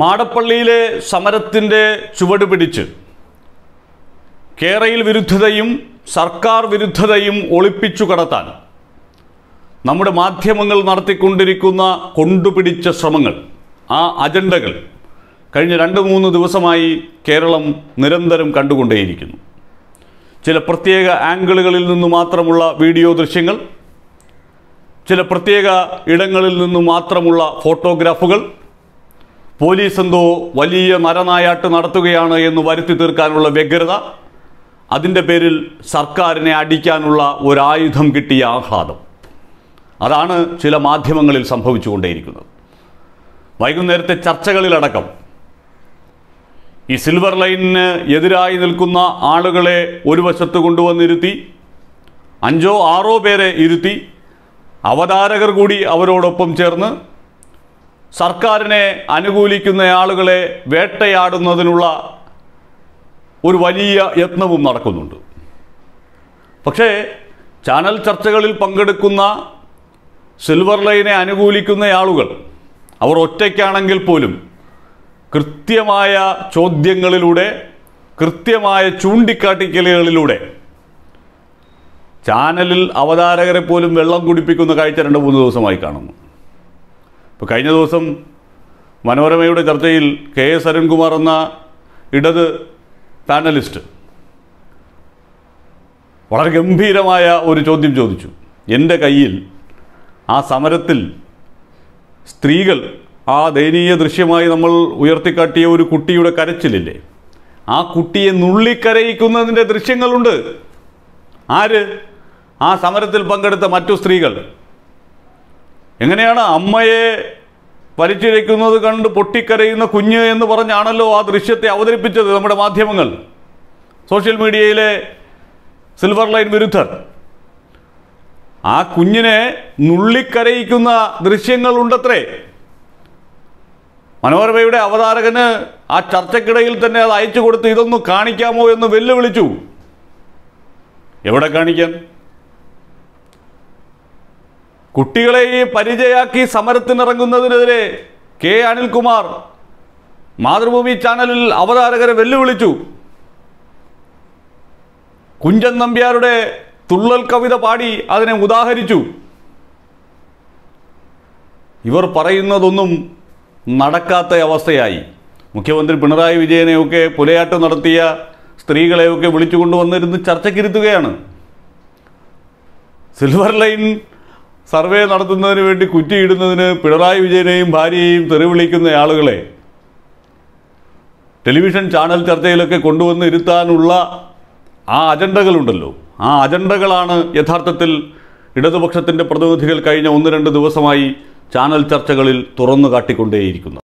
മാടപ്പള്ളിയിലെ സമരത്തിൻ്റെ ചുവടുപിടിച്ച് കേരളയിൽ വിരുദ്ധതയും സർക്കാർ വിരുദ്ധതയും ഒളിപ്പിച്ചു കടത്താൻ നമ്മുടെ മാധ്യമങ്ങൾ നടത്തിക്കൊണ്ടിരിക്കുന്ന കൊണ്ടുപിടിച്ച ശ്രമങ്ങൾ, ആ അജണ്ടകൾ കഴിഞ്ഞ 2-3 ദിവസമായി കേരളം നിരന്തരം കണ്ടുകൊണ്ടേയിരിക്കുന്നു. ചില പ്രത്യേക ആംഗിളുകളിൽ നിന്ന് മാത്രമുള്ള വീഡിയോ ദൃശ്യങ്ങൾ, ചില പ്രത്യേക ഇടങ്ങളിൽ നിന്ന് മാത്രമുള്ള ഫോട്ടോഗ്രാഫുകൾ, പോലീസ് എന്തോ വലിയ നരനായാട്ട് നടത്തുകയാണ് എന്ന് വരുത്തി തീർക്കാനുള്ള വ്യഗ്രത, അതിൻ്റെ പേരിൽ സർക്കാരിനെ അടിക്കാനുള്ള ഒരായുധം കിട്ടിയ ആഹ്ലാദം. അതാണ് ചില മാധ്യമങ്ങളിൽ സംഭവിച്ചുകൊണ്ടേയിരിക്കുന്നത്. വൈകുന്നേരത്തെ ചർച്ചകളിലടക്കം ഈ സിൽവർ ലൈനിന് എതിരായി നിൽക്കുന്ന ആളുകളെ ഒരു വശത്ത് കൊണ്ടുവന്നിരുത്തി, 5-6 പേരെ ഇരുത്തി, അവതാരകർ കൂടി അവരോടൊപ്പം ചേർന്ന് സർക്കാരിനെ അനുകൂലിക്കുന്ന ആളുകളെ വേട്ടയാടുന്നതിനുള്ള ഒരു വലിയ യത്നവും നടക്കുന്നുണ്ട്. പക്ഷേ ചാനൽ ചർച്ചകളിൽ പങ്കെടുക്കുന്ന സിൽവർ ലൈനെ അനുകൂലിക്കുന്ന ആളുകൾ, അവർ ഒറ്റയ്ക്കാണെങ്കിൽ പോലും കൃത്യമായ ചോദ്യങ്ങളിലൂടെ, കൃത്യമായ ചൂണ്ടിക്കാട്ടിക്കലുകളിലൂടെ ചാനലിൽ അവതാരകരെ പോലും വെള്ളം കുടിപ്പിക്കുന്ന കാഴ്ച 2-3 ദിവസമായി കാണുന്നു. ഇപ്പോൾ കഴിഞ്ഞ ദിവസം മനോരമയുടെ ചർച്ചയിൽ K. അരുൺകുമാർ എന്ന ഇടത് പാനലിസ്റ്റ് വളരെ ഗംഭീരമായ ഒരു ചോദ്യം ചോദിച്ചു. എൻ്റെ കയ്യിൽ ആ സമരത്തിൽ സ്ത്രീകൾ, ആ ദയനീയ ദൃശ്യമായി നമ്മൾ ഉയർത്തിക്കാട്ടിയ ഒരു കുട്ടിയുടെ കരച്ചിലില്ലേ, ആ കുട്ടിയെ നുള്ളിക്കരയിക്കുന്നതിൻ്റെ ദൃശ്യങ്ങളുണ്ട്. ആര്? ആ സമരത്തിൽ പങ്കെടുത്ത മറ്റു സ്ത്രീകൾ. എങ്ങനെയാണ് അമ്മയെ പരിചരിക്കുന്നത് കണ്ട് പൊട്ടിക്കരയുന്ന കുഞ്ഞ് എന്ന് പറഞ്ഞാണല്ലോ ആ ദൃശ്യത്തെ അവതരിപ്പിച്ചത് നമ്മുടെ മാധ്യമങ്ങൾ, സോഷ്യൽ മീഡിയയിലെ സിൽവർ ലൈൻ വിരുദ്ധർ. ആ കുഞ്ഞിനെ നുള്ളിക്കരയിക്കുന്ന ദൃശ്യങ്ങൾ ഉണ്ടത്രേ. മനോരമയുടെ അവതാരകന് ആ ചർച്ചക്കിടയിൽ തന്നെ അത് അയച്ചു കൊടുത്ത് ഇതൊന്ന് കാണിക്കാമോ എന്ന് വെല്ലുവിളിച്ചു. എവിടെ കാണിക്കാൻ? കുട്ടികളെ പരിചയാക്കി സമരത്തിനിറങ്ങുന്നതിനെതിരെ K. അനിൽകുമാർ മാതൃഭൂമി ചാനലിൽ അവതാരകരെ വെല്ലുവിളിച്ചു. കുഞ്ചൻ നമ്പ്യാരുടെ തുള്ളൽ കവിത പാടി അതിനെ ഉദാഹരിച്ചു. ഇവർ പറയുന്നതൊന്നും നടക്കാത്ത അവസ്ഥയായി. മുഖ്യമന്ത്രി പിണറായി വിജയനെയൊക്കെ പുലയാട്ടം നടത്തിയ സ്ത്രീകളെയൊക്കെ വിളിച്ചുകൊണ്ടുവന്നിരുന്ന് ചർച്ചയ്ക്കിരുത്തുകയാണ്. സിൽവർ ലൈൻ സർവേ നടത്തുന്നതിന് വേണ്ടി കുറ്റിയിടുന്നതിന് പിണറായി വിജയനെയും ഭാര്യയെയും തെറിവിളിക്കുന്ന ആളുകളെ ടെലിവിഷൻ ചാനൽ ചർച്ചയിലൊക്കെ കൊണ്ടുവന്ന് ഇരുത്താനുള്ള ആ അജണ്ടകളുണ്ടല്ലോ, ആ അജണ്ടകളാണ് യഥാർത്ഥത്തിൽ ഇടതുപക്ഷത്തിൻ്റെ പ്രതിനിധികൾ കഴിഞ്ഞ 1-2 ദിവസമായി ചാനൽ ചർച്ചകളിൽ തുറന്നു കാട്ടിക്കൊണ്ടേയിരിക്കുന്നത്.